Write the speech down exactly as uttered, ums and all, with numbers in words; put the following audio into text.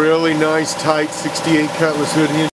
really nice tight sixty-eight Cutlass hood hinge.